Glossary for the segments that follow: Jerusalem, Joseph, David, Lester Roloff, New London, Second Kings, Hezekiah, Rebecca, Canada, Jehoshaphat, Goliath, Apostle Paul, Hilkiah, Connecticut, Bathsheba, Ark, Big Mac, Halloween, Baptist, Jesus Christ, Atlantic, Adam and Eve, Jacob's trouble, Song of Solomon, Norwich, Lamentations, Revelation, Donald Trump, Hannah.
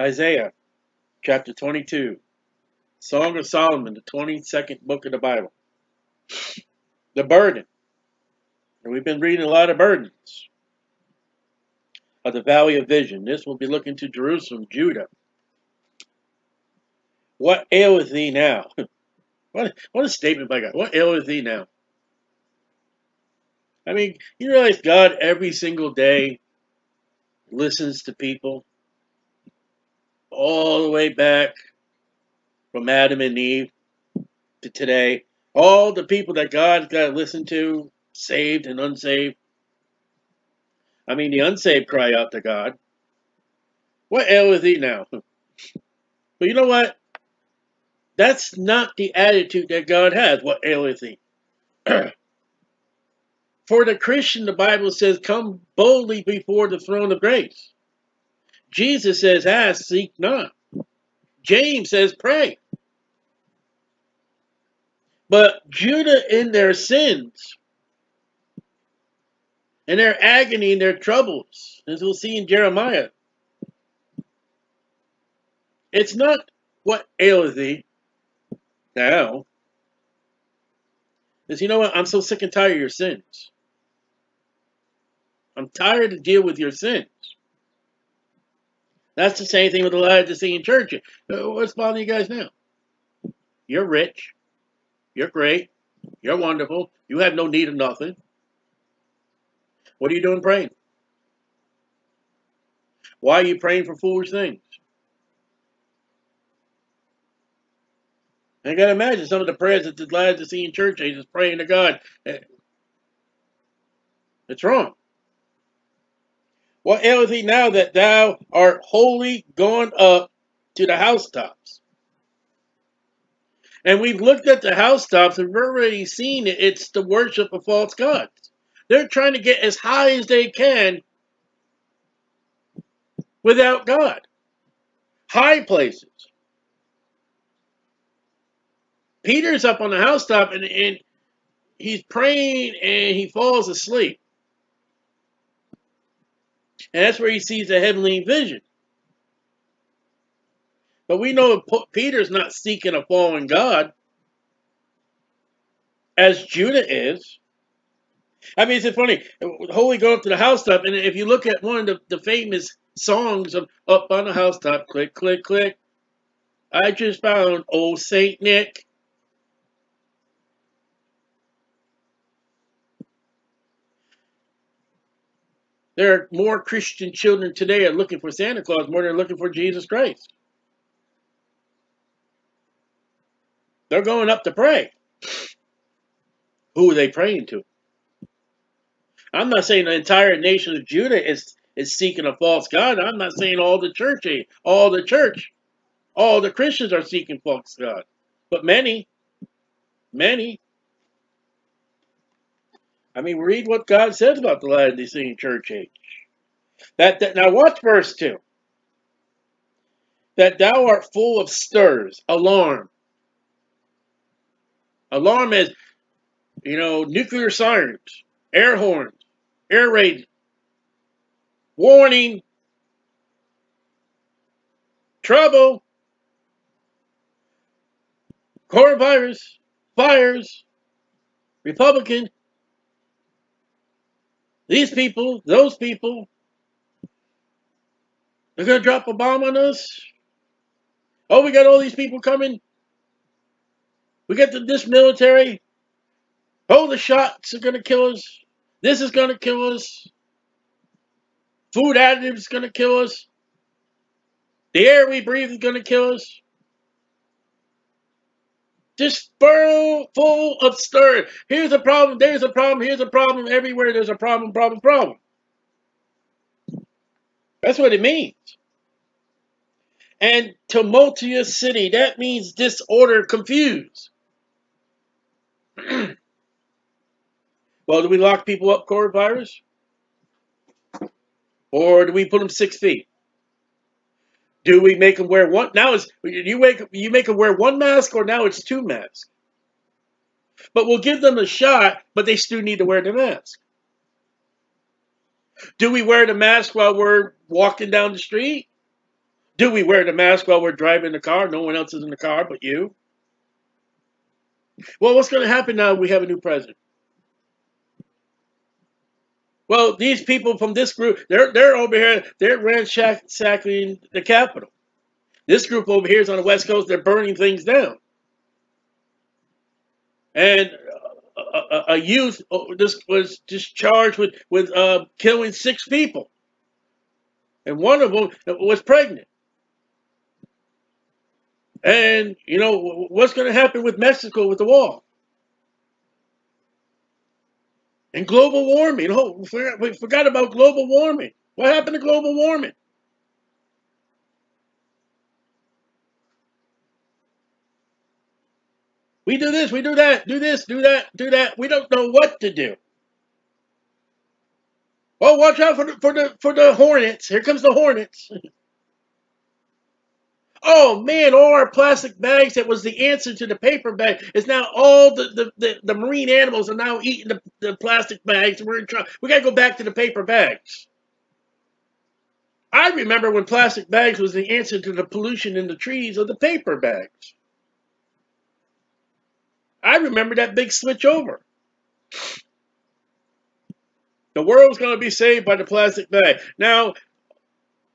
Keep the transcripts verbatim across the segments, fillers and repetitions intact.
Isaiah chapter twenty-two, Song of Solomon, the twenty-second book of the Bible. The burden. And we've been reading a lot of burdens of the Valley of Vision. This will be looking to Jerusalem, Judah. What aileth thee now? What, what a statement by God. What aileth thee now? I mean, you realize God every single day listens to people all the way back from Adam and Eve to today. All the people that God's got to listen to, saved and unsaved. I mean, the unsaved cry out to God, what aileth thee now? But you know what? That's not the attitude that God has, what aileth thee? For the Christian, the Bible says, come boldly before the throne of grace. Jesus says, ask, seek not. James says, pray. But Judah, in their sins, in their agony, in their troubles, as we'll see in Jeremiah, it's not what aileth thee now. It's, you know what, I'm so sick and tired of your sins. I'm tired to deal with your sins. That's the same thing with the Laodicean church. What's bothering you guys now? You're rich. You're great. You're wonderful. You have no need of nothing. What are you doing praying? Why are you praying for foolish things? I got to imagine some of the prayers that the Laodicean church is praying to God. It's wrong. What aileth thee now that thou art wholly gone up to the housetops? And we've looked at the housetops and we've already seen it. It's the worship of false gods. They're trying to get as high as they can without God. High places. Peter's up on the housetop and, and he's praying and he falls asleep. And that's where he sees a heavenly vision. But we know Peter's not seeking a fallen God, as Judah is. I mean, it's funny. Holy go up to the housetop, and if you look at one of the, the famous songs of Up on the Housetop, click, click, click, I just found old Saint Nick. There are more Christian children today are looking for Santa Claus more than looking for Jesus Christ. They're going up to pray. Who are they praying to? I'm not saying the entire nation of Judah is, is seeking a false God. I'm not saying all the church, all the church, all the Christians are seeking false God. But many, many. I mean, read what God says about the Laodicean church age. That, that now watch verse two. That thou art full of stirs, alarm. Alarm is, you know, nuclear sirens, air horns, air raids, warning, trouble, coronavirus, fires, Republican. These people, those people, they're going to drop a bomb on us. Oh, we got all these people coming. We got the, this military. Oh, the shots are going to kill us. This is going to kill us. Food additives is going to kill us. The air we breathe is going to kill us. Just full of stir. Here's a problem, there's a problem, here's a problem. Everywhere there's a problem, problem, problem. That's what it means. And tumultuous city, that means disorder, confused. Well, do we lock people up, coronavirus? Or do we put them six feet? Do we make them wear one? Now it's, you, wake, you make them wear one mask, or now it's two masks. But we'll give them a shot, but they still need to wear the mask. Do we wear the mask while we're walking down the street? Do we wear the mask while we're driving the car? No one else is in the car but you. Well, what's going to happen now? We have a new president. Well, these people from this group, they're, they're over here, they're ransacking the Capitol. This group over here is on the West Coast, they're burning things down. And a, a, a youth this was just charged with, with uh, killing six people. And one of them was pregnant. And, you know, what's going to happen with Mexico with the wall? And global warming. Oh, we forgot about global warming. What happened to global warming? We do this, we do that, do this, do that, do that. We don't know what to do. Oh, watch out for the, for the, for the hornets. Here comes the hornets. Oh, man, all our plastic bags that was the answer to the paper bag is now all the, the, the, the marine animals are now eating the, the plastic bags. We're in trouble. We got to go back to the paper bags. I remember when plastic bags was the answer to the pollution in the trees of the paper bags. I remember that big switch over. The world's going to be saved by the plastic bag. Now,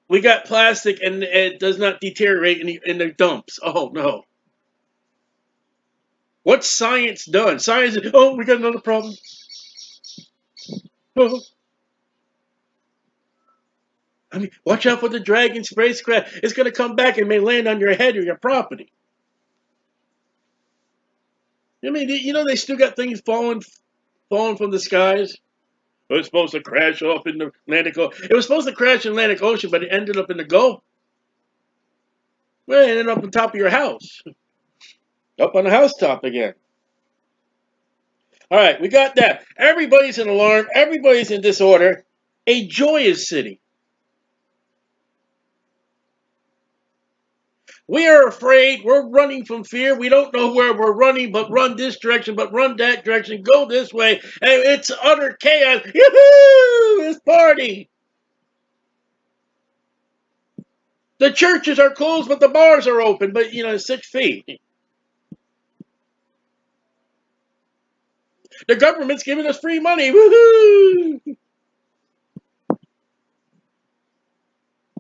we got plastic and it does not deteriorate in the, in the dumps. Oh, no. What's science done? Science is, oh, we got another problem. Oh. I mean, watch out for the Dragon spacecraft. It's going to come back and may land on your head or your property. I mean, you know, they still got things falling, falling from the skies. It was supposed to crash off in the Atlantic Ocean. It was supposed to crash in the Atlantic Ocean, but it ended up in the Gulf. Well, it ended up on top of your house. Up on the housetop again. All right, we got that. Everybody's in alarm. Everybody's in disorder. A joyous city. We are afraid. We're running from fear. We don't know where we're running, but run this direction, but run that direction. Go this way. And it's utter chaos. Yoo-hoo! This party. The churches are closed, but the bars are open. But, you know, six feet. The government's giving us free money. Woo-hoo!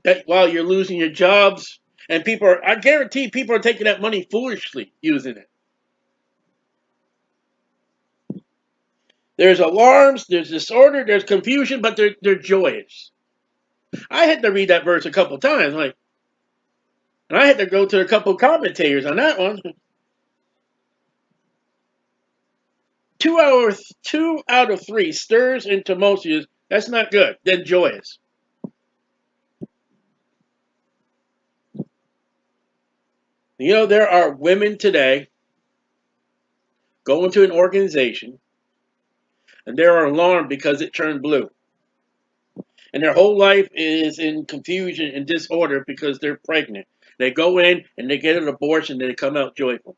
That while you're losing your jobs. And people are, I guarantee people are taking that money foolishly, using it. There's alarms, there's disorder, there's confusion, but they're, they're joyous. I had to read that verse a couple times, like, and I had to go to a couple commentators on that one. Two, hours, two out of three stirs and tumultuous, that's not good, then joyous. You know, there are women today going to an organization and they're alarmed because it turned blue. And their whole life is in confusion and disorder because they're pregnant. They go in and they get an abortion and they come out joyful.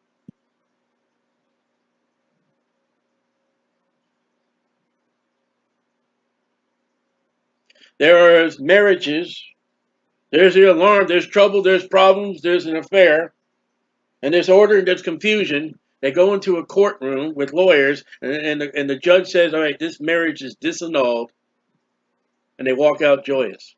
There are marriages. There's the alarm. There's trouble. There's problems. There's an affair. And there's order and there's confusion. They go into a courtroom with lawyers, and, and, the, and the judge says, all right, this marriage is disannulled, and they walk out joyous.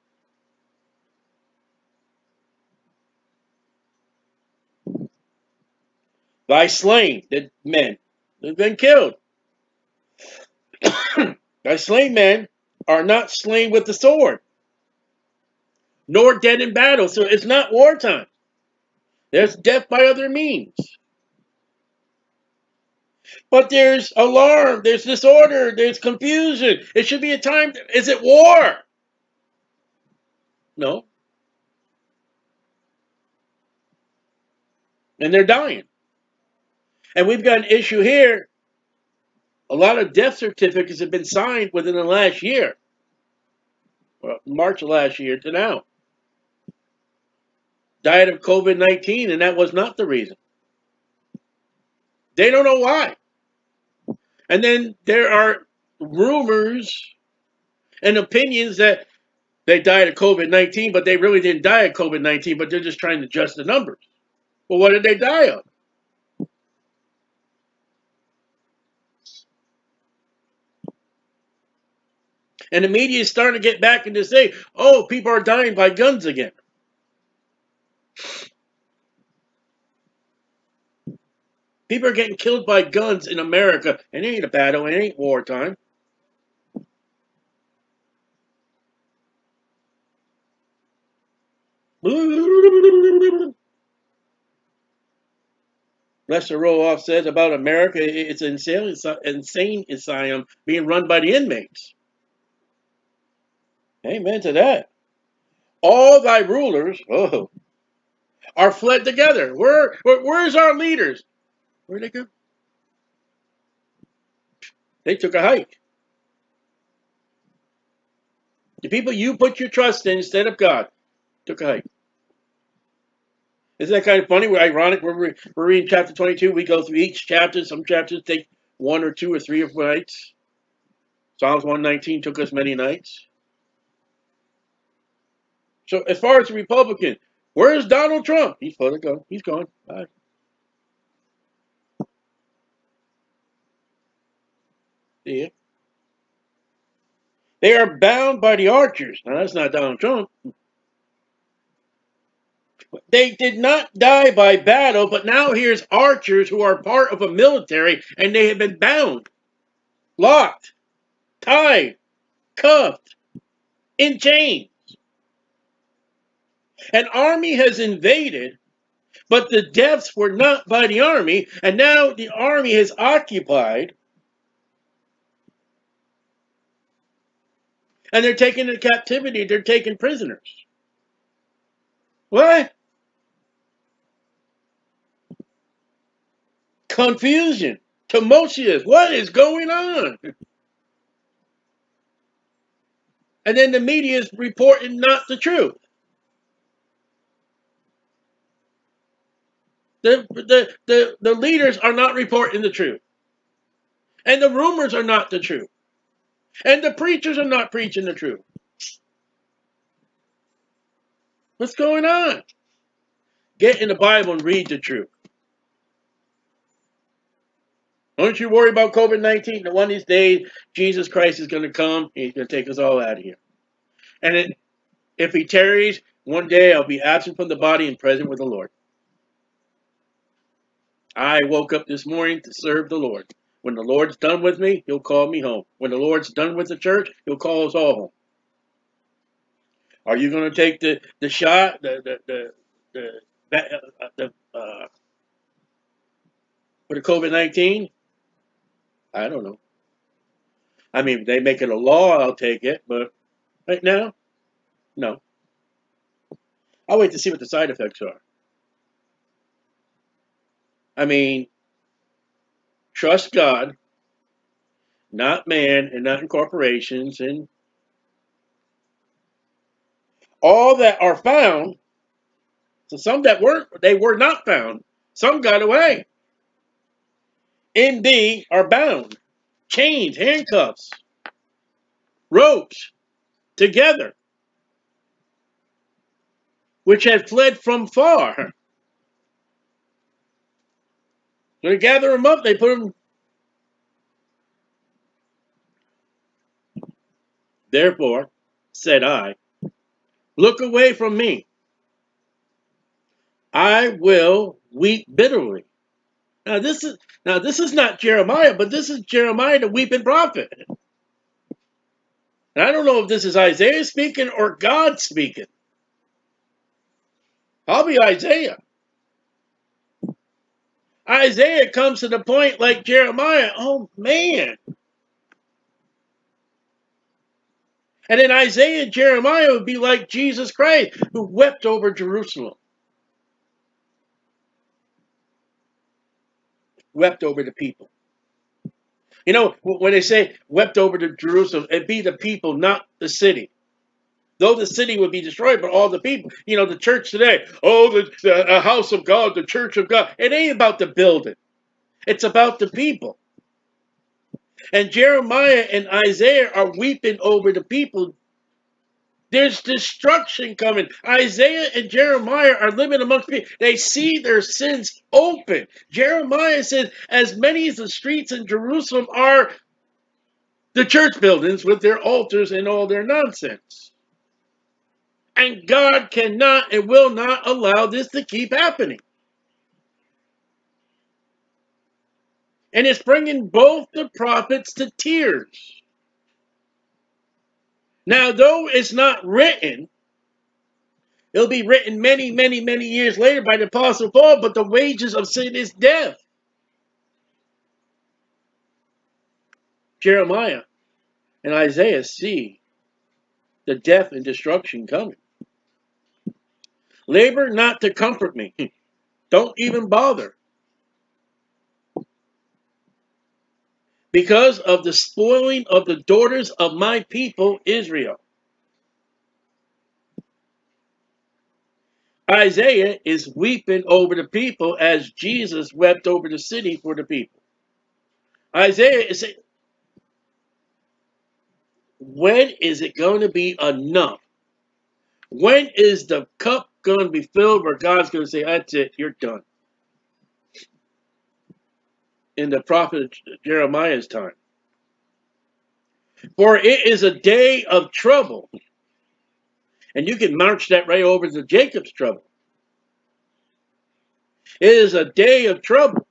By slain, the men have been killed. By slain men are not slain with the sword, nor dead in battle. So it's not wartime. There's death by other means. But there's alarm, there's disorder, there's confusion. It should be a time, to, is it war? No. And they're dying. And we've got an issue here. A lot of death certificates have been signed within the last year. Well, March of last year to now. Died of COVID nineteen, and that was not the reason. They don't know why. And then there are rumors and opinions that they died of COVID nineteen, but they really didn't die of COVID nineteen, but they're just trying to adjust the numbers. Well, what did they die of? And the media is starting to get back into saying, oh, people are dying by guns again. People are getting killed by guns in America, and it ain't a battle, it ain't wartime. Lester Roloff says about America, it's an insane, insane asylum being run by the inmates. Amen to that. All thy rulers, oh, are fled together. Where, where, where's our leaders? Where'd they go? They took a hike. The people you put your trust in instead of God took a hike. Isn't that kind of funny? We're ironic. We're, we're reading chapter twenty-two. We go through each chapter. Some chapters take one or two or three of nights. Psalms one nineteen took us many nights. So as far as the Republican, where's Donald Trump? He's let it go. He's gone. Bye. See ya. They are bound by the archers. Now that's not Donald Trump. They did not die by battle, but now here's archers who are part of a military, and they have been bound, locked, tied, cuffed, in chains. An army has invaded, but the deaths were not by the army, and now the army has occupied, and they're taken into captivity, they're taken prisoners. What? Confusion, tumultuous, what is going on? And then the media is reporting not the truth. The, the, the, the leaders are not reporting the truth. And the rumors are not the truth. And the preachers are not preaching the truth. What's going on? Get in the Bible and read the truth. Don't you worry about COVID nineteen. The one of these days, Jesus Christ is going to come and he's going to take us all out of here. And it, if he tarries, one day I'll be absent from the body and present with the Lord. I woke up this morning to serve the Lord. When the Lord's done with me, he'll call me home. When the Lord's done with the church, he'll call us all home. Are you going to take the, the shot, the, the, the, the, the uh, for the COVID nineteen? I don't know. I mean, if they make it a law, I'll take it, but right now, no. I'll wait to see what the side effects are. I mean, trust God, not man, and not in corporations, and all that are found. So some that weren't, they were not found. Some got away. In thee are bound, chains, handcuffs, ropes, together, which had fled from far. They gather them up, they put them. Therefore, said I, look away from me. I will weep bitterly. Now this is now this is not Jeremiah, but this is Jeremiah the weeping prophet. And I don't know if this is Isaiah speaking or God speaking. I'll be Isaiah. Isaiah comes to the point like Jeremiah, oh man. And then Isaiah and Jeremiah would be like Jesus Christ, who wept over Jerusalem. Wept over the people. You know, when they say wept over to Jerusalem, it'd be the people, not the city. Though the city would be destroyed, but all the people, you know, the church today, oh, the, the house of God, the church of God. It ain't about the building. It's about the people. And Jeremiah and Isaiah are weeping over the people There's destruction coming. Isaiah and Jeremiah are living amongst people. They see their sins open. Jeremiah says, as many as the streets in Jerusalem are the church buildings with their altars and all their nonsense. And God cannot and will not allow this to keep happening. And it's bringing both the prophets to tears. Now, though it's not written, it'll be written many, many, many years later by the Apostle Paul, but the wages of sin is death. Jeremiah and Isaiah see the death and destruction coming. Labor not to comfort me. Don't even bother. Because of the spoiling of the daughters of my people, Israel. Isaiah is weeping over the people as Jesus wept over the city for the people. Isaiah is saying, when is it going to be enough? When is the cup going to be filled where God's going to say, that's it, you're done? In the prophet Jeremiah's time. For it is a day of trouble. And you can march that right over to Jacob's trouble. It is a day of trouble.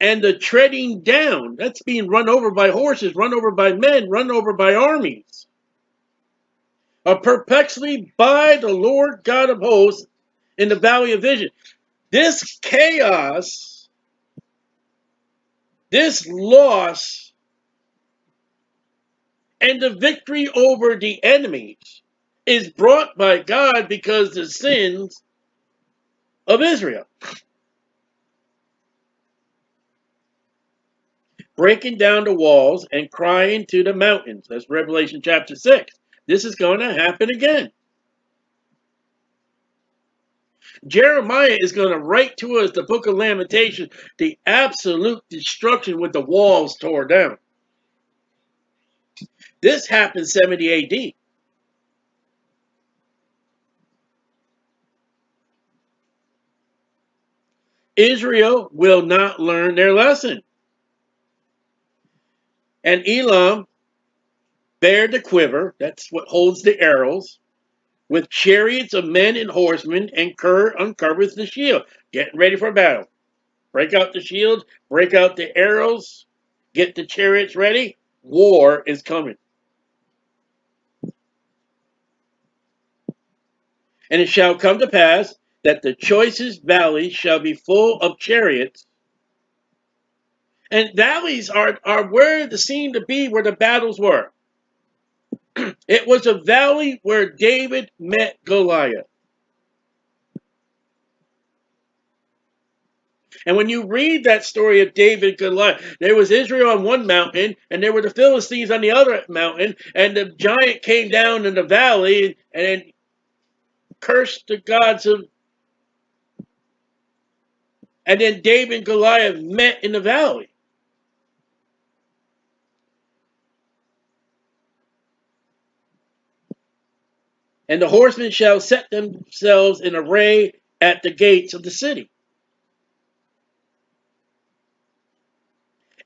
And the treading down. That's being run over by horses, run over by men, run over by armies. A perplexity by the Lord God of hosts in the valley of vision. This chaos... This loss and the victory over the enemies is brought by God because the sins of Israel. Breaking down the walls and crying to the mountains. That's Revelation chapter six. This is going to happen again. Jeremiah is going to write to us, the book of Lamentations, the absolute destruction with the walls torn down. This happened seventy A D. Israel will not learn their lesson. And Elam bared the quiver, that's what holds the arrows, with chariots of men and horsemen, and Ker uncovers the shield. Getting ready for battle. Break out the shields, break out the arrows, get the chariots ready. War is coming. And it shall come to pass that the choicest valleys shall be full of chariots. And valleys are, are where they seem to be where the battles were. It was a valley where David met Goliath. And when you read that story of David and Goliath, there was Israel on one mountain, and there were the Philistines on the other mountain, and the giant came down in the valley and cursed the gods of... And then David and Goliath met in the valley. And the horsemen shall set themselves in array at the gates of the city.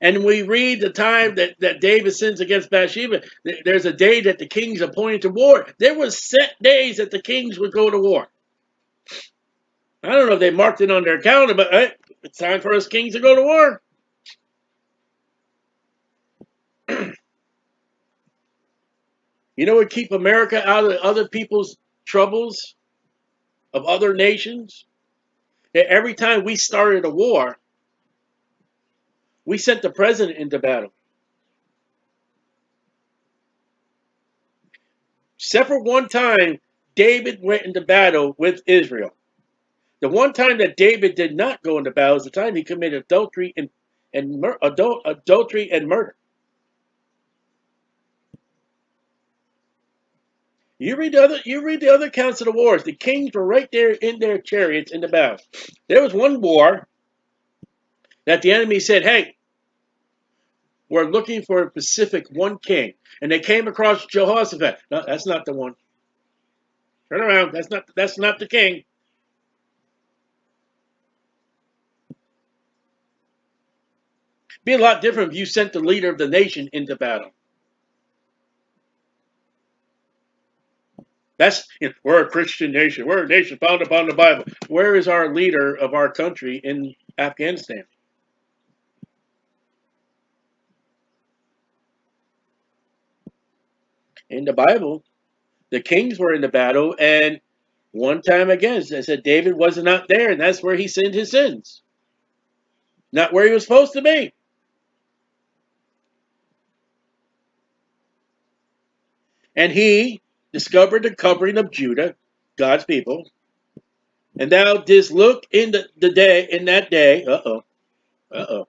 And we read the time that, that David sins against Bathsheba. There's a day that the kings appointed to war. There were set days that the kings would go to war. I don't know if they marked it on their calendar, but hey, it's time for us kings to go to war. You know what keep America out of other people's troubles of other nations? That every time we started a war, we sent the president into battle. Except for one time, David went into battle with Israel. The one time that David did not go into battle is the time he committed adultery and, and mur adult, adultery and murder. You read the other, you read the other accounts of the wars. The kings were right there in their chariots in the battle. There was one war that the enemy said, hey, we're looking for a Pacific one king. And they came across Jehoshaphat. No, that's not the one. Turn around. That's not, that's not the king. It'd be a lot different if you sent the leader of the nation into battle. That's, you know, we're a Christian nation. We're a nation founded upon the Bible. Where is our leader of our country in Afghanistan? In the Bible, the kings were in the battle, and one time again, they said David was not there, and that's where he sinned his sins. Not where he was supposed to be. And he discovered the covering of Judah, God's people. And thou didst look in the, the day, in that day. Uh-oh. Uh-oh.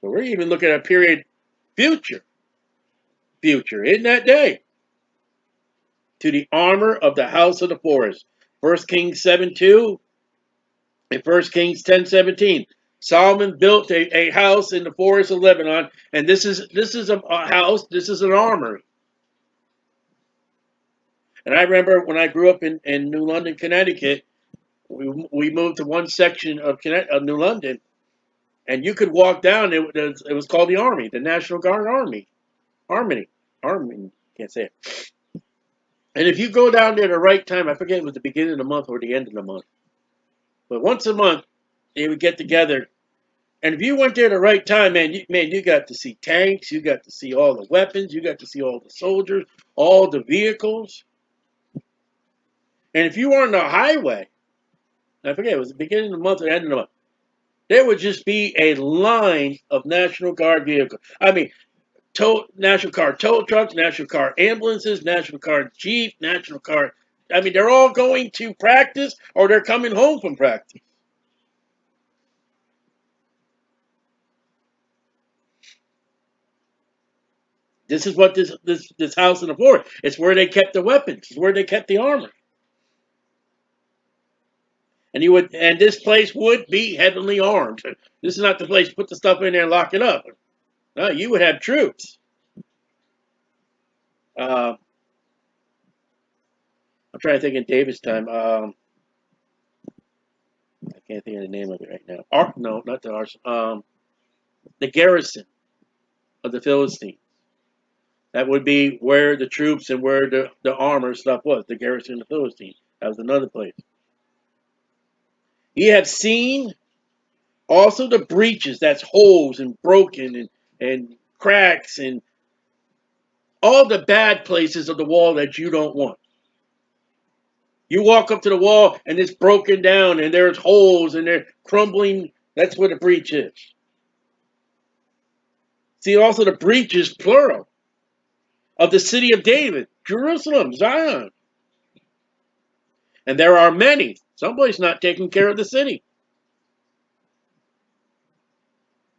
Well, we're even looking at a period future. Future in that day to the armor of the house of the forest. First Kings seven two and First Kings ten seventeen. Solomon built a, a house in the forest of Lebanon, and this is this is a, a house, this is an armory. And I remember when I grew up in, in New London, Connecticut, we, we moved to one section of, of New London, and you could walk down, it, it was called the Army, the National Guard Army. Harmony, harmony, can't say it. And if you go down there at the right time, I forget if it was the beginning of the month or the end of the month, but once a month they would get together. And if you went there at the right time, man, you, man, you got to see tanks, you got to see all the weapons, you got to see all the soldiers, all the vehicles. And if you were on the highway, I forget, it was the beginning of the month or the end of the month, there would just be a line of National Guard vehicles. I mean, Tow, National Guard tow trucks, National Guard ambulances, National Guard jeep, National Guard. I mean, they're all going to practice or they're coming home from practice. This is what this this this house in the forest. It's where they kept the weapons. It's where they kept the armor. And you would, and this place would be heavenly armed. This is not the place to put the stuff in there and lock it up. No, you would have troops. Uh, I'm trying to think in David's time. Um, I can't think of the name of it right now. Ark, no, not the arsenal. Um, the garrison of the Philistines. That would be where the troops and where the, the armor stuff was. The garrison of the Philistines. That was another place. You have seen also the breaches. That's holes and broken and and cracks and all the bad places of the wall that you don't want. You walk up to the wall and it's broken down and there's holes and they're crumbling. That's where the breach is. See, also the breach is plural of the city of David, Jerusalem, Zion. And there are many. Somebody's not taking care of the city.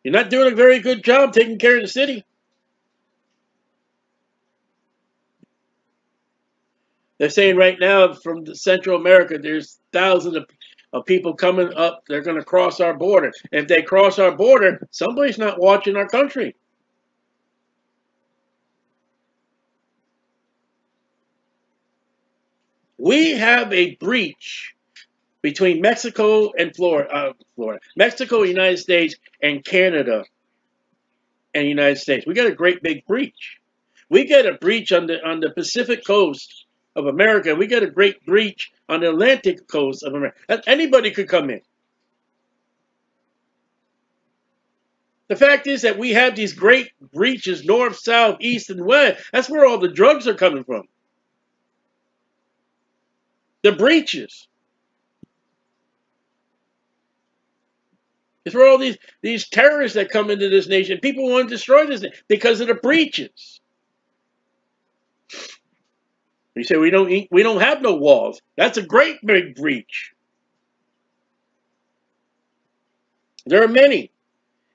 You're not doing a very good job taking care of the city. They're saying right now from Central America, there's thousands of, of people coming up. They're going to cross our border. If they cross our border, somebody's not watching our country. We have a breach between Mexico and Florida, uh, Florida, Mexico, United States, and Canada, and United States. We got a great big breach. We got a breach on the on the Pacific coast of America. We got a great breach on the Atlantic coast of America. Anybody could come in. The fact is that we have these great breaches, north, south, east, and west. That's where all the drugs are coming from. The breaches. It's where all these, these terrorists that come into this nation, people want to destroy this nation because of the breaches. You say, we don't, we don't have no walls. That's a great big breach. There are many.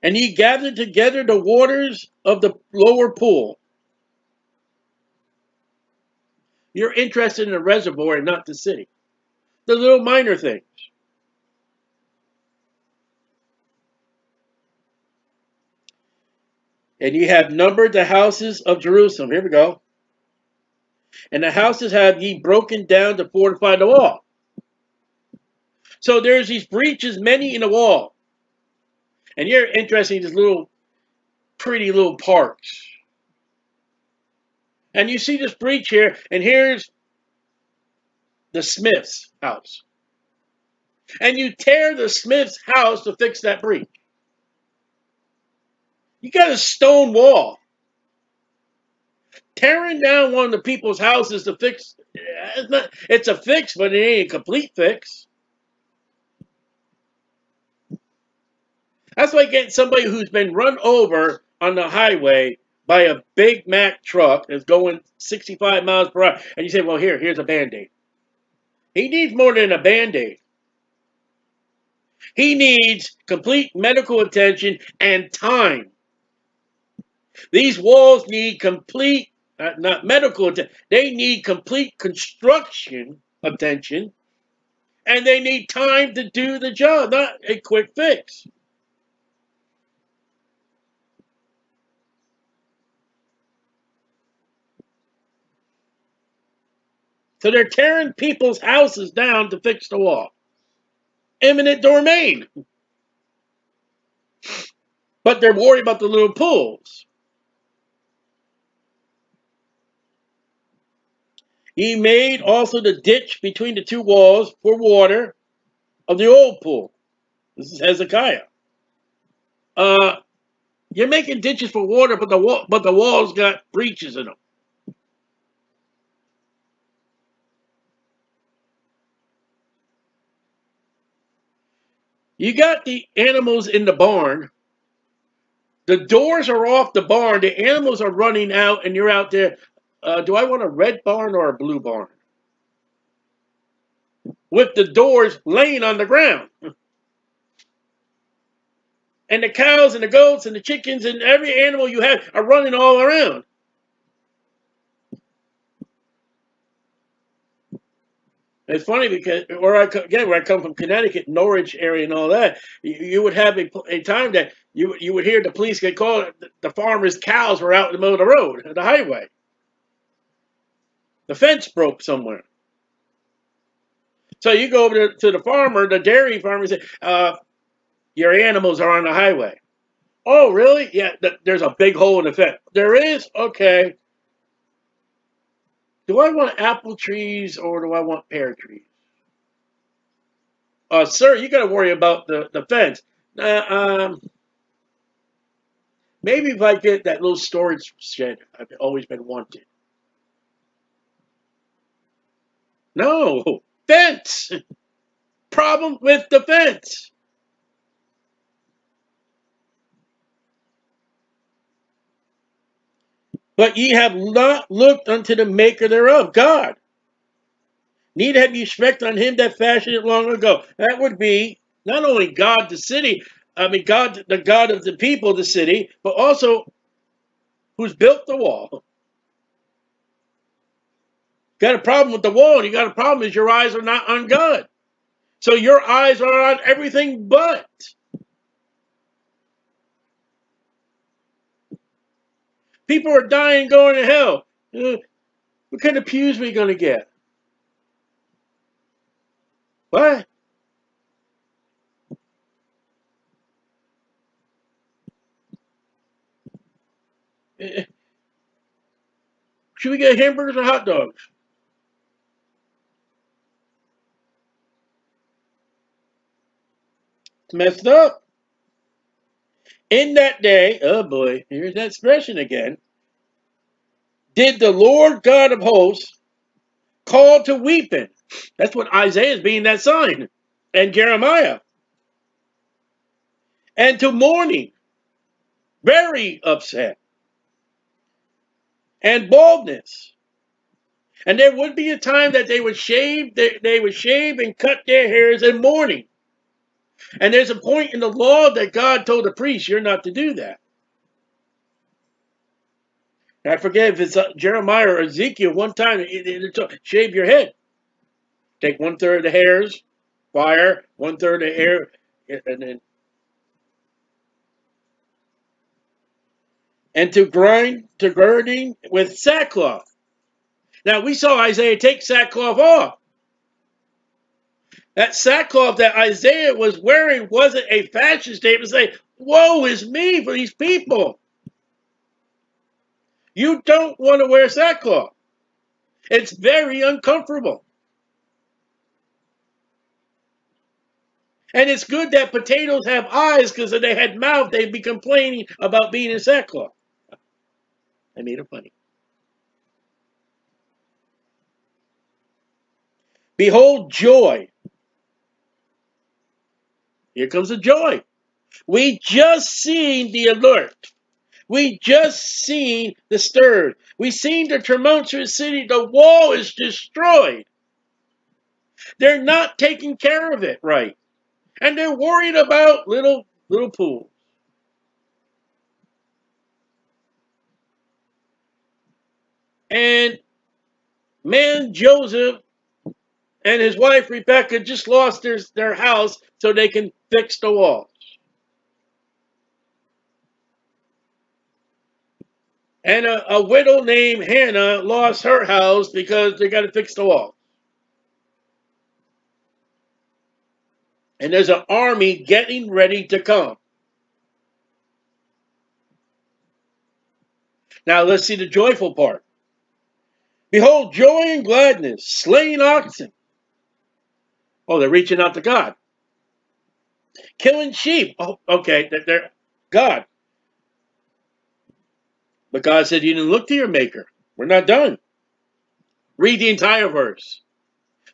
And he gathered together the waters of the lower pool. You're interested in the reservoir and not the city. The little minor things. And you have numbered the houses of Jerusalem. Here we go. and the houses have ye broken down to fortify the wall. So there's these breaches, many in the wall. And you're interested in these little, pretty little parts. And you see this breach here, and here's the Smith's house. And you tear the Smith's house to fix that breach. You got a stone wall. Tearing down one of the people's houses to fix, it's, not, it's a fix, but it ain't a complete fix. That's like getting somebody who's been run over on the highway by a Big Mac truck that's going sixty-five miles per hour. And you say, well, here, here's a Band-Aid. He needs more than a Band-Aid. He needs complete medical attention and time. These walls need complete, uh, not medical attention, they need complete construction attention, and they need time to do the job, not a quick fix. So they're tearing people's houses down to fix the wall. Eminent domain. But they're worried about the little pools. He made also the ditch between the two walls for water of the old pool. This is Hezekiah. Uh, you're making ditches for water, but the wall, but the walls got breaches in them. You got the animals in the barn. The doors are off the barn. The animals are running out, and you're out there. Uh, do I want a red barn or a blue barn? With the doors laying on the ground. And the cows and the goats and the chickens and every animal you have are running all around. It's funny because, or I, again, where I come from, Connecticut, Norwich area and all that, you, you would have a, a time that you, you would hear the police get called. The farmers' cows were out in the middle of the road, the highway. The fence broke somewhere. So you go over to, to the farmer, the dairy farmer, and say, uh, your animals are on the highway. Oh, really? Yeah, th there's a big hole in the fence. There is? Okay. Do I want apple trees or do I want pear trees? Uh, sir, you got to worry about the, the fence. Uh, um, maybe if I get that little storage shed, I've always been wanted. No, fence. Problem with the fence. But ye have not looked unto the maker thereof, God. Neither have ye shreked on him that fashioned it long ago. That would be not only God the city, I mean God the God of the people, the city, but also who's built the wall. Got a problem with the wall, and you got a problem is your eyes are not on God. So your eyes are on everything but. People are dying, going to hell. Uh, what kind of pews are we going to get? What? Uh, should we get hamburgers or hot dogs? It's messed up. In that day, oh boy, here's that expression again. Did the Lord God of hosts call to weeping? That's what Isaiah is being that sign, and Jeremiah. And to mourning, very upset, and baldness. And there would be a time that they would shave, they, they would shave and cut their hairs in mourning. And there's a point in the law that God told the priest, you're not to do that. And I forget if it's Jeremiah or Ezekiel, one time, it, it, it, shave your head. Take one third of the hairs, fire, one third of the hair, and then. And to grind, to girding with sackcloth. Now, we saw Isaiah take sackcloth off. That sackcloth that Isaiah was wearing wasn't a fashion statement saying, woe is me for these people. You don't want to wear sackcloth. It's very uncomfortable. And it's good that potatoes have eyes, because if they had mouth, they'd be complaining about being in sackcloth. I made it funny. Behold, joy. Here comes the joy. We just seen the alert. We just seen the stir. We seen the tumultuous city. The wall is destroyed. They're not taking care of it right. And they're worried about little, little pools. And man, Joseph and his wife, Rebecca, just lost their, their house so they can fix the walls. And a, a widow named Hannah lost her house because they got to fix the wall. And there's an army getting ready to come. Now let's see the joyful part. Behold, joy and gladness, slain oxen. Oh, they're reaching out to God. Killing sheep. Oh, okay, they're, they're God. But God said, you didn't look to your maker. We're not done. Read the entire verse.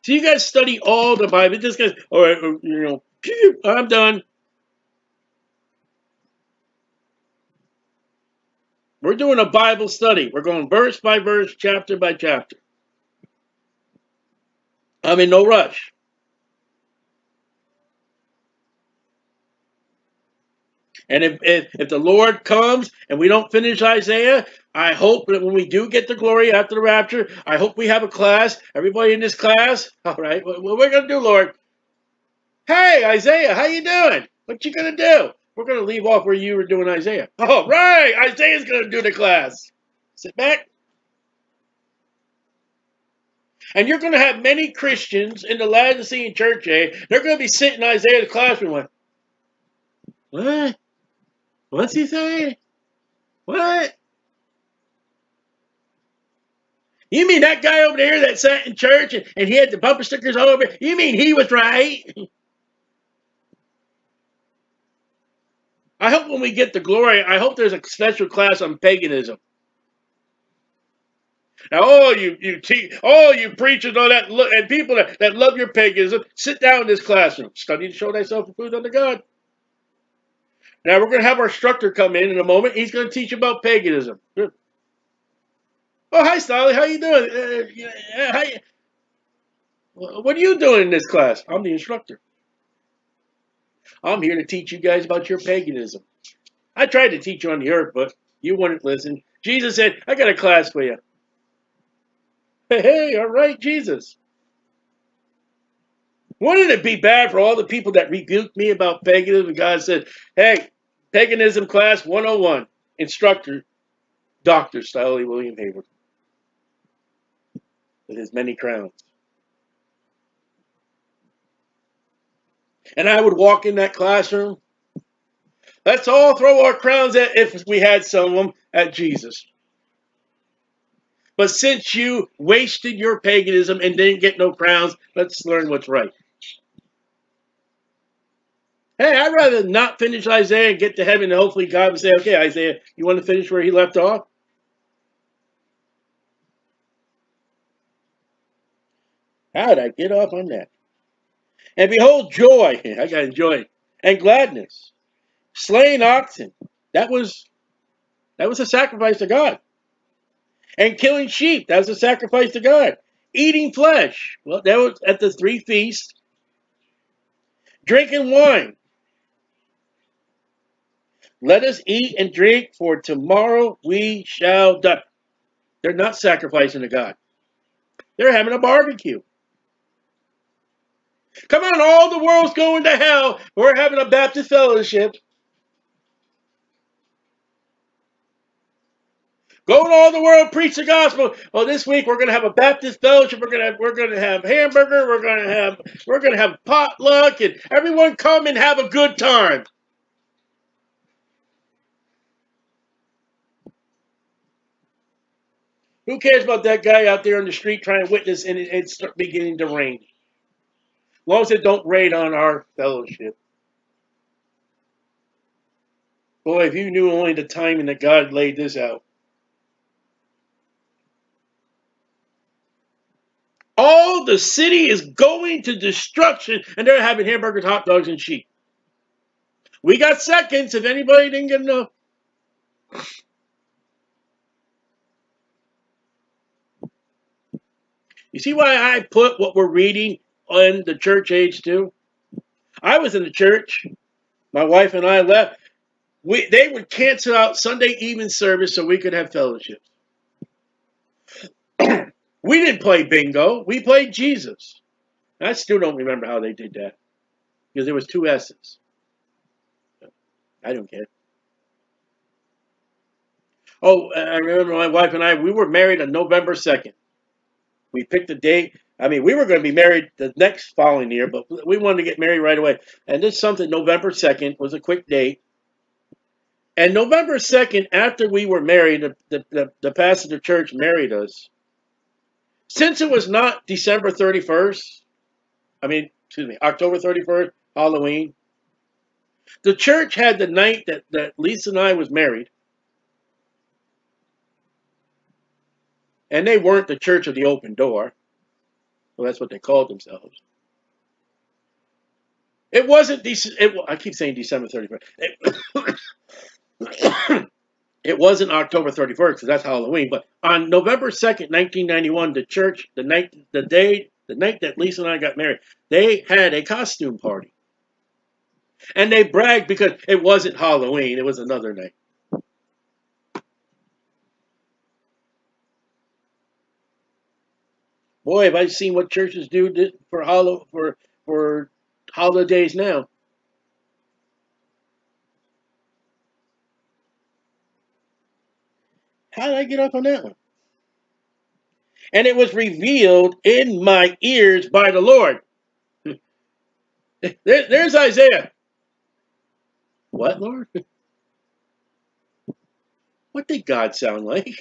So you guys study all the Bible. This guy's, or, or, you know, pew, I'm done. We're doing a Bible study. We're going verse by verse, chapter by chapter. I'm in no rush. And if, if, if the Lord comes and we don't finish Isaiah, I hope that when we do get the glory after the rapture, I hope we have a class. Everybody in this class, all right, what, what we're going to do, Lord? Hey, Isaiah, how you doing? What you going to do? We're going to leave off where you were doing Isaiah. Oh, right, Isaiah's going to do the class. Sit back. And you're going to have many Christians in the Laodicean church age. They're going to be sitting in Isaiah's classroom like, what? What's he saying? What? You mean that guy over there that sat in church and, and he had the bumper stickers all over? You mean he was right? I hope when we get the glory, I hope there's a special class on paganism. Now, oh, you you teach, oh, you preachers, all that, and people that, that love your paganism, sit down in this classroom, study to show thyself approved unto God. Now, we're going to have our instructor come in in a moment. He's going to teach about paganism. Good. Oh, hi, Stolly. How you doing? Uh, yeah, how you? What are you doing in this class? I'm the instructor. I'm here to teach you guys about your paganism. I tried to teach you on the earth, but you wouldn't listen. Jesus said, I got a class for you. Hey, hey, all right, Jesus. Wouldn't it be bad for all the people that rebuked me about paganism? And God said, hey, paganism class one oh one, instructor, Doctor Stanley William Hayward, with his many crowns. And I would walk in that classroom. Let's all throw our crowns at, if we had some of them, at Jesus. But since you wasted your paganism and didn't get no crowns, let's learn what's right. Hey, I'd rather not finish Isaiah and get to heaven and hopefully God would say, okay, Isaiah, you want to finish where he left off? How'd I get off on that? And behold, joy. I got to enjoy. And gladness. Slain oxen. That was, that was a sacrifice to God. And killing sheep. That was a sacrifice to God. Eating flesh. Well, that was at the three feasts. Drinking wine. Let us eat and drink, for tomorrow we shall die. They're not sacrificing to God. They're having a barbecue. Come on, all the world's going to hell. We're having a Baptist fellowship. Go to all the world, preach the gospel. Well, this week we're going to have a Baptist fellowship. We're going to we're going to have hamburger. We're going to have we're going to have potluck, and everyone come and have a good time. Who cares about that guy out there on the street trying to witness, and it's beginning to rain? As long as it don't rain on our fellowship. Boy, if you knew only the timing that God laid this out. All the city is going to destruction, and they're having hamburgers, hot dogs, and sheep. We got seconds if anybody didn't get enough. You see why I put what we're reading on the church age too? I was in the church. My wife and I left. We, they would cancel out Sunday evening service so we could have fellowships. We didn't play bingo. We played Jesus. And I still don't remember how they did that, because there was two S's. I don't care. Oh, I remember my wife and I, we were married on November second. We picked a date. I mean, we were going to be married the next following year, but we wanted to get married right away. And this something, November second, was a quick date. And November second, after we were married, the, the, the, the pastor of the church married us. Since it was not December thirty-first, I mean, excuse me, October thirty-first, Halloween, the church had the night that, that Lisa and I was married. And they weren't the Church of the Open Door. Well, that's what they called themselves. It wasn't, it, I keep saying December thirty-first. It, it wasn't October thirty-first, because that's Halloween, but on November second, nineteen ninety-one, the church, the night, the day, the night that Lisa and I got married, they had a costume party. And they bragged because it wasn't Halloween, it was another night. Boy, have I seen what churches do for hollow for for holidays now. How did I get up on that one? And it was revealed in my ears by the Lord. there, there's Isaiah. What, Lord? What did God sound like?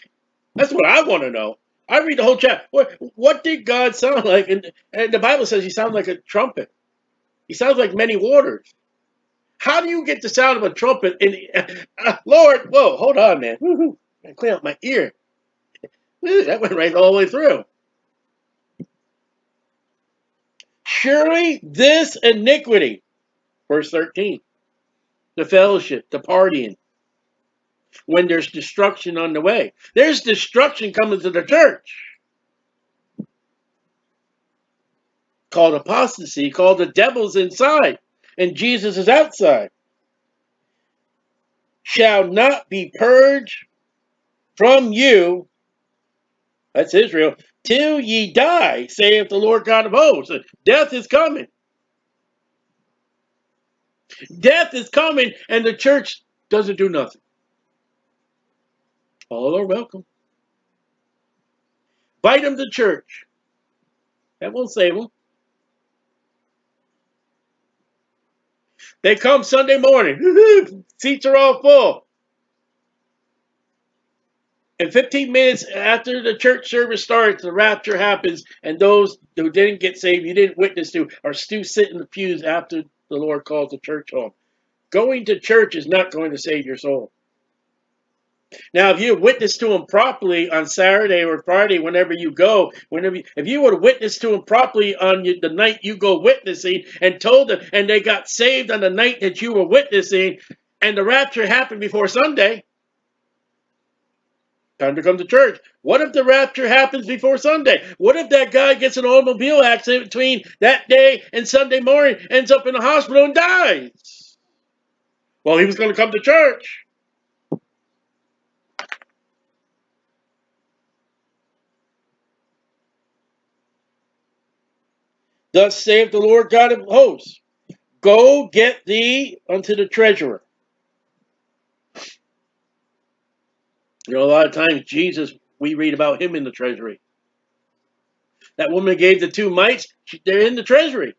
That's what I want to know. I read the whole chapter. What, what did God sound like? And, and the Bible says he sounds like a trumpet. He sounds like many waters. How do you get the sound of a trumpet? In the, uh, Lord, whoa, hold on, man. Woo-hoo. I clean up my ear. That went right all the way through. Surely this iniquity, verse thirteen, the fellowship, the partying, when there's destruction on the way. There's destruction coming to the church. Called apostasy, called the devil's inside, and Jesus is outside. Shall not be purged from you, that's Israel, till ye die, saith the Lord God of hosts. Death is coming. Death is coming, and the church doesn't do nothing. All are welcome. Invite them to church. That won't save them. They come Sunday morning. Seats are all full. And fifteen minutes after the church service starts, the rapture happens, and those who didn't get saved, you didn't witness to, are still sitting in the pews after the Lord calls the church home. Going to church is not going to save your soul. Now, if you witnessed to him properly on Saturday or Friday, whenever you go, whenever you, if you would have witnessed to him properly on the night you go witnessing and told them, and they got saved on the night that you were witnessing, and the rapture happened before Sunday, time to come to church. What if the rapture happens before Sunday? What if that guy gets an automobile accident between that day and Sunday morning, ends up in the hospital and dies? Well, he was going to come to church. Thus saith the Lord God of hosts, go get thee unto the treasurer. You know, a lot of times Jesus, we read about him in the treasury. That woman gave the two mites, they're in the treasury.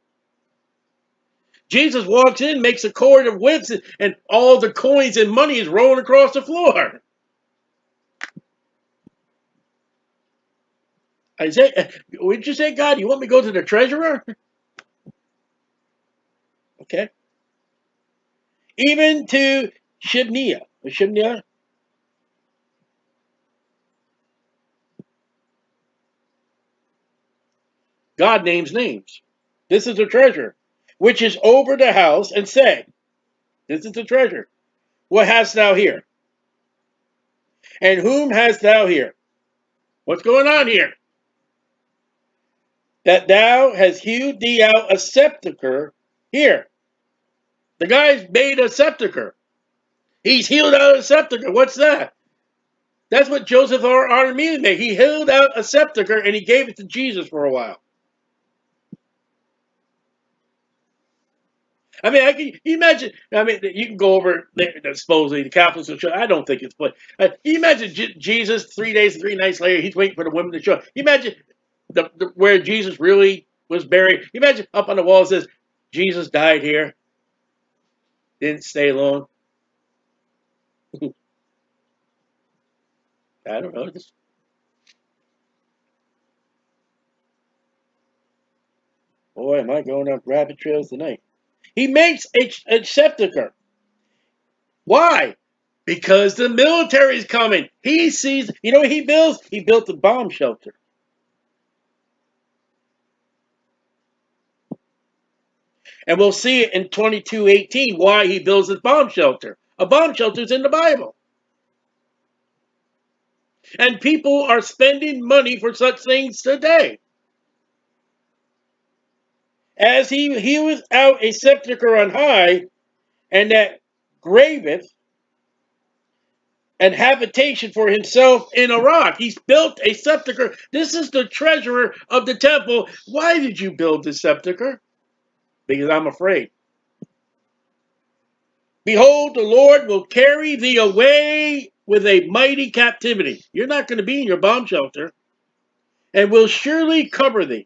Jesus walks in, makes a cord of whips, and all the coins and money is rolling across the floor. Isaiah, would you say, God, you want me to go to the treasurer? Okay. Even to Shibniah. Shibniah. God names names. This is the treasure, which is over the house, and said, this is the treasure. What hast thou here? And whom hast thou here? What's going on here? That thou hast hewed thee out a sepulchre here. The guy's made a sepulchre. He's healed out a sepulchre. What's that? That's what Joseph R. Armenian made. He healed out a sepulchre and he gave it to Jesus for a while. I mean, I can you imagine. I mean, you can go over there, supposedly the Catholics will show. I don't think it's. But uh, you imagine J Jesus three days and three nights later, he's waiting for the women to show. You imagine the, the, where Jesus really was buried. You imagine up on the wall it says, Jesus died here. Didn't stay long. I don't know. Just... Boy, am I going up rabbit trails tonight. He makes a, a sepulchre. Why? Because the military is coming. He sees, you know what he builds? He built a bomb shelter. And we'll see it in twenty-two eighteen why he builds a bomb shelter. A bomb shelter is in the Bible. And people are spending money for such things today. As he heweth out a sepulchre on high, and that graveth an habitation for himself in a rock. He's built a sepulchre. This is the treasurer of the temple. Why did you build this sepulchre? Because I'm afraid. Behold, the Lord will carry thee away with a mighty captivity. You're not going to be in your bomb shelter. And will surely cover thee.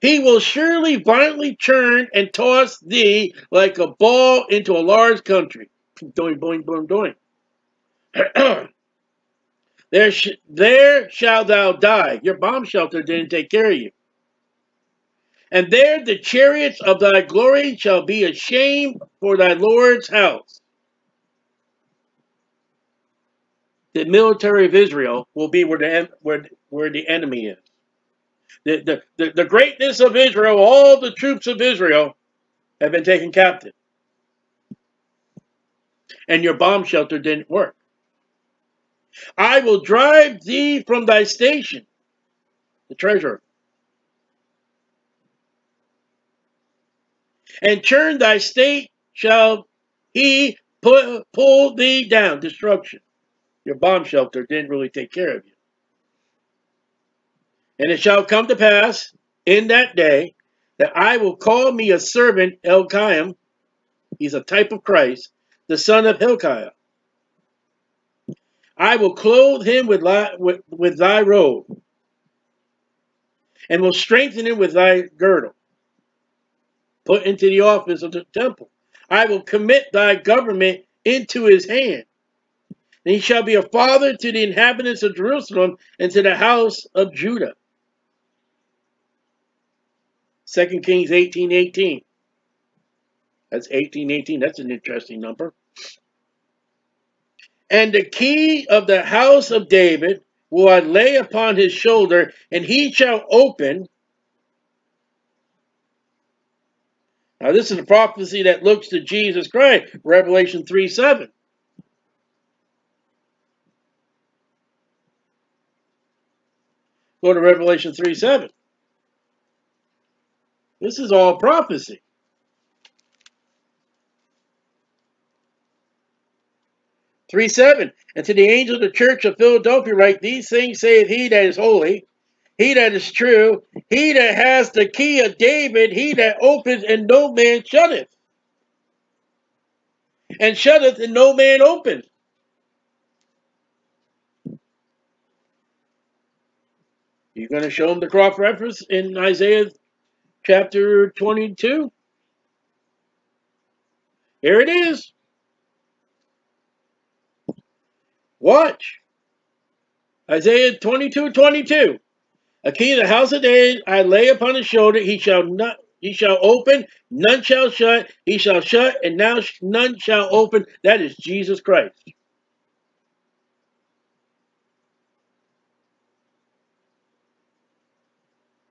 He will surely violently churn and toss thee like a ball into a large country. Doing, doing, doing, doing. there, sh there shalt thou die. Your bomb shelter didn't take care of you. And there the chariots of thy glory shall be ashamed for thy Lord's house. The military of Israel will be where the, where, where the enemy is. The, the, the, the greatness of Israel, all the troops of Israel have been taken captive. And your bomb shelter didn't work. I will drive thee from thy station, the treasurer, and churn thy state shall he pu pull thee down. Destruction. Your bomb shelter didn't really take care of you. And it shall come to pass in that day that I will call me a servant Eliakim. He's a type of Christ, the son of Hilkiah. I will clothe him with, with, with thy robe, and will strengthen him with thy girdle. Put into the office of the temple. I will commit thy government into his hand. And he shall be a father to the inhabitants of Jerusalem and to the house of Judah. Second Kings eighteen eighteen. That's eighteen eighteen. That's an interesting number. And the key of the house of David will I lay upon his shoulder, and he shall open. Now this is a prophecy that looks to Jesus Christ. Revelation three seven. Go to Revelation three seven. This is all prophecy. three seven. And to the angel of the church of Philadelphia write, these things saith he that is holy, he that is true, he that has the key of David, he that opens and no man shutteth, and shutteth and no man opens. You're going to show them the cross reference in Isaiah chapter twenty-two? Here it is. Watch. Isaiah twenty-two twenty-two. A key of the house of David I lay upon his shoulder. He shall not, he shall open, none shall shut. He shall shut, and now none shall open. That is Jesus Christ.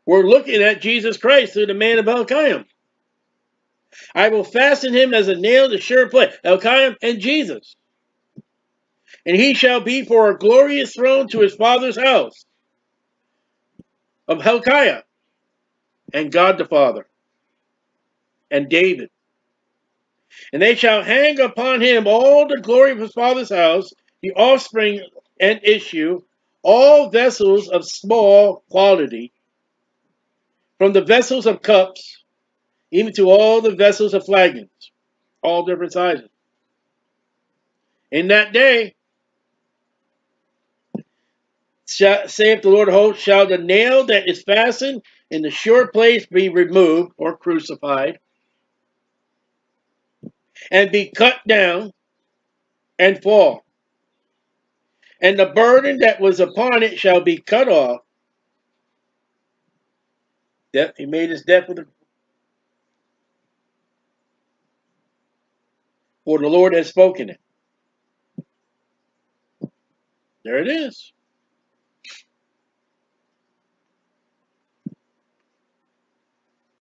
We're looking at Jesus Christ through the man of Eliakim. I will fasten him as a nail to sure place. Eliakim and Jesus. And he shall be for a glorious throne to his father's house of Hilkiah and God the Father and David. And they shall hang upon him all the glory of his father's house, the offspring and issue, all vessels of small quality, from the vessels of cups, even to all the vessels of flagons, all different sizes. In that day, shall, saith the Lord of hosts, shall the nail that is fastened in the sure place be removed, or crucified, and be cut down and fall. And the burden that was upon it shall be cut off. Death, he made his death with the, for the Lord has spoken it. There it is.